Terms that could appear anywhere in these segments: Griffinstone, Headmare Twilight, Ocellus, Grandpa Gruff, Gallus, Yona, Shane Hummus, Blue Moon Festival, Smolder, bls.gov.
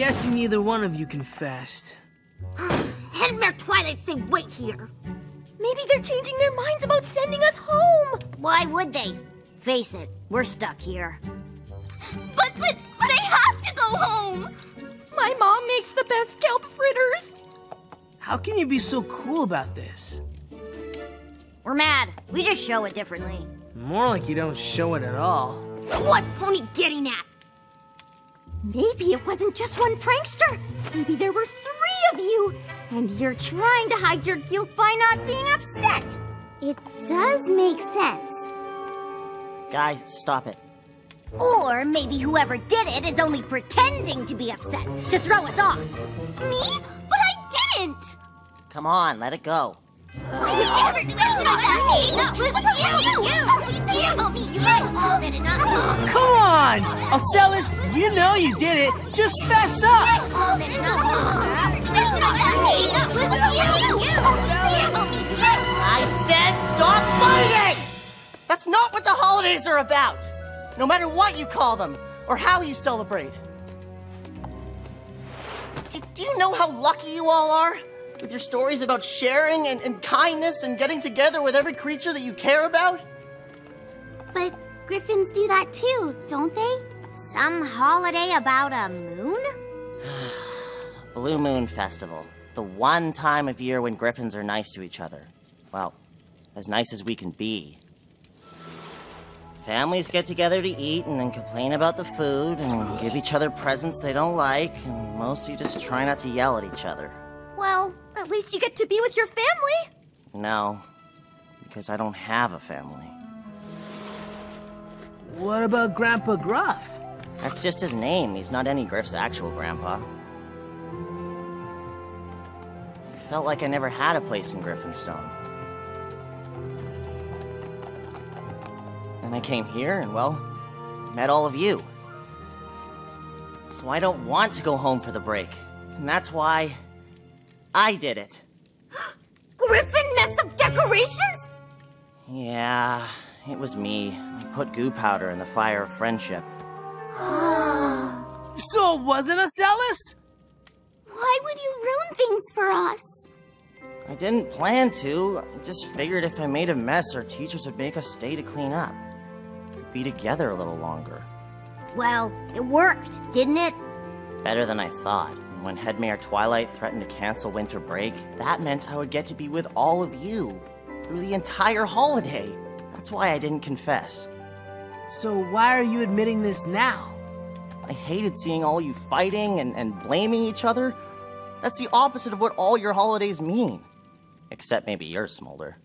guessing neither one of you can fast. Headmare Twilight say wait here. Maybe they're changing their minds about sending us home. Why would they? Face it, we're stuck here. But I have to go home. My mom makes the best scallop fritters. How can you be so cool about this? We're mad. We just show it differently. More like you don't show it at all. What Pony getting at? Maybe it wasn't just one prankster. Maybe there were three of you. And you're trying to hide your guilt by not being upset. It does make sense. Guys, stop it. Or maybe whoever did it is only pretending to be upset to throw us off. Me? But I didn't! Come on, let it go. Why did you ever do that? Not with you! Not with you! You all did it, not me! Come on! Ocellus, you know you did it! Just fess up! You all did it, not me! Not with you! I said stop fighting! That's not what the holidays are about! No matter what you call them, or how you celebrate. Do you know how lucky you all are? With your stories about sharing and kindness and getting together with every creature that you care about? But griffins do that too, don't they? Some holiday about a moon? Blue Moon Festival. The one time of year when griffins are nice to each other. Well, as nice as we can be. Families get together to eat and then complain about the food and give each other presents they don't like and mostly just try not to yell at each other. Well, at least you get to be with your family. No, because I don't have a family. What about Grandpa Gruff? That's just his name. He's not any Griff's actual grandpa. I felt like I never had a place in Griffinstone. And I came here and, well, met all of you. So I don't want to go home for the break. And that's why I did it. Griffin messed up decorations? Yeah, it was me. I put goo powder in the fire of friendship. So it wasn't Ocellus? Why would you ruin things for us? I didn't plan to. I just figured if I made a mess, our teachers would make us stay to clean up. Be together a little longer. Well, it worked, didn't it? Better than I thought. And when Headmare Twilight threatened to cancel winter break, that meant I would get to be with all of you through the entire holiday. That's why I didn't confess. So why are you admitting this now? I hated seeing all you fighting and blaming each other. That's the opposite of what all your holidays mean. Except maybe yours, Smolder.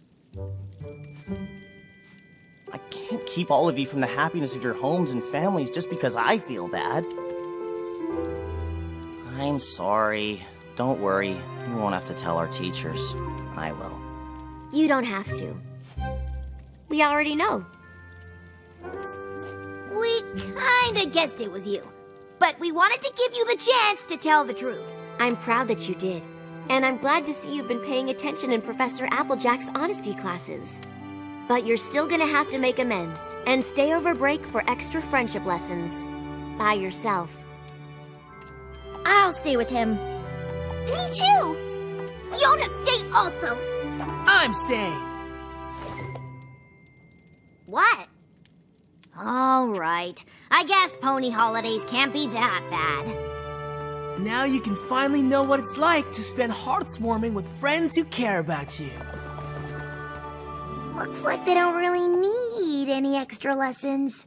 I can't keep all of you from the happiness of your homes and families just because I feel bad. I'm sorry. Don't worry. You won't have to tell our teachers. I will. You don't have to. We already know. We kinda guessed it was you. But we wanted to give you the chance to tell the truth. I'm proud that you did. And I'm glad to see you've been paying attention in Professor Applejack's honesty classes. But you're still gonna have to make amends and stay over break for extra friendship lessons. By yourself. I'll stay with him. Me too! Yona, stay also! I'm staying! What? All right. I guess pony holidays can't be that bad. Now you can finally know what it's like to spend hearts warming with friends who care about you. Looks like they don't really need any extra lessons.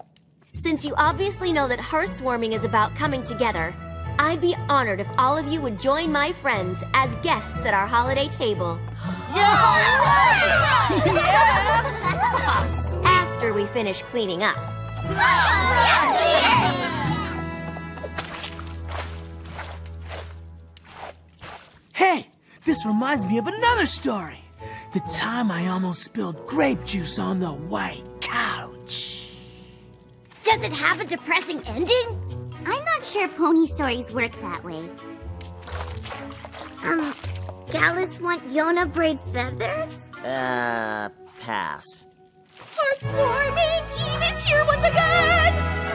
Since you obviously know that heartwarming is about coming together, I'd be honored if all of you would join my friends as guests at our holiday table. Yeah! Yeah! After we finish cleaning up. Hey, this reminds me of another story. The time I almost spilled grape juice on the white couch. Does it have a depressing ending? I'm not sure pony stories work that way. Gallus want Yona braid feathers? Pass. Heartwarming! Eve is here once again!